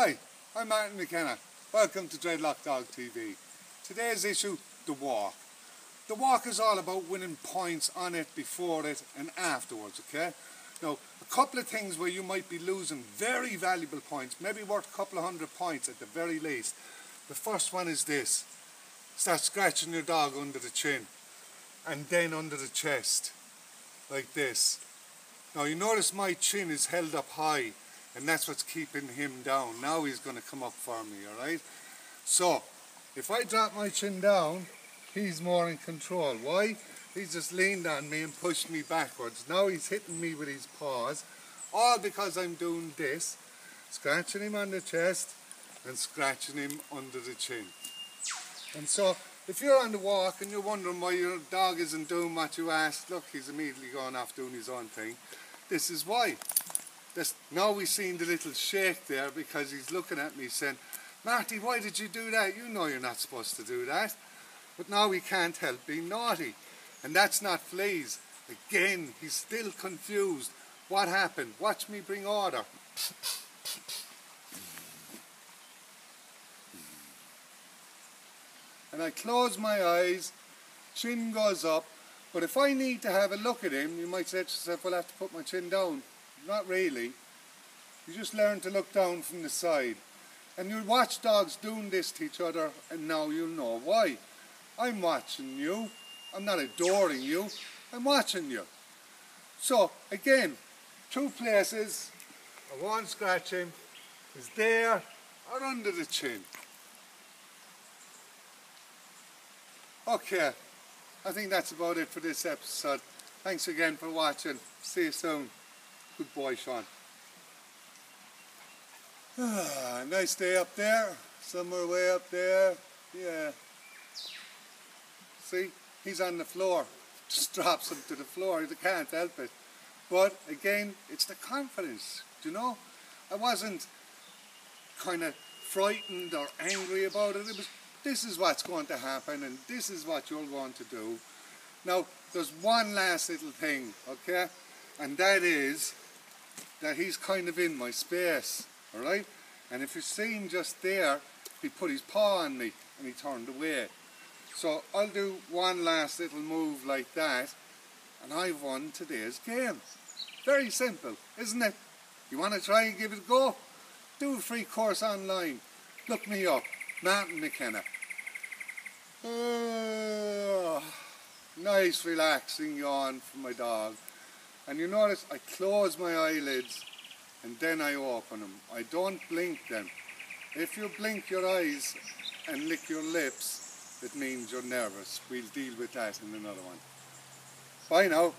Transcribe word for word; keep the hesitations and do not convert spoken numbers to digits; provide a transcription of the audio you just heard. Hi, I'm Martin McKenna. Welcome to Dreadlock Dog T V. Today's issue, the walk. The walk is all about winning points on it, before it and afterwards, okay? Now, a couple of things where you might be losing very valuable points, maybe worth a couple of hundred points at the very least. The first one is this. Start scratching your dog under the chin and then under the chest, like this. Now you notice my chin is held up high, and that's what's keeping him down. Now he's going to come up for me, alright? So, if I drop my chin down, he's more in control. Why? He's just leaned on me and pushed me backwards. Now he's hitting me with his paws, all because I'm doing this, scratching him on the chest and scratching him under the chin. And so, if you're on the walk and you're wondering why your dog isn't doing what you asked, look, he's immediately gone off doing his own thing. This is why. This, now we've seen the little shake there because he's looking at me saying, Marty, why did you do that? You know you're not supposed to do that. But now he can't help being naughty. And that's not fleas. Again, he's still confused. What happened? Watch me bring order. And I close my eyes, chin goes up, but if I need to have a look at him, you might say to yourself, well, I have to put my chin down. Not really. You just learn to look down from the side. And you'll watch dogs doing this to each other, and now you'll know why. I'm watching you. I'm not adoring you. I'm watching you. So, again, two places I won't scratch him is there or under the chin. Okay, I think that's about it for this episode. Thanks again for watching. See you soon. Good boy, Sean. Ah, nice day up there. Somewhere way up there. Yeah. See, he's on the floor. Just drops him to the floor. He can't help it. But again, it's the confidence, you know? I wasn't kind of frightened or angry about it. It was... This is what's going to happen, and this is what you're going to do. Now, there's one last little thing, okay? And that is that he's kind of in my space, all right? And if you're seeing just there, he put his paw on me, and he turned away. So I'll do one last little move like that, and I've won today's game. Very simple, isn't it? You want to try and give it a go? Do a free course online. Look me up. Martin McKenna. Oh, nice relaxing yawn from my dog. And you notice I close my eyelids and then I open them. I don't blink them. If you blink your eyes and lick your lips, it means you're nervous. We'll deal with that in another one. Bye now.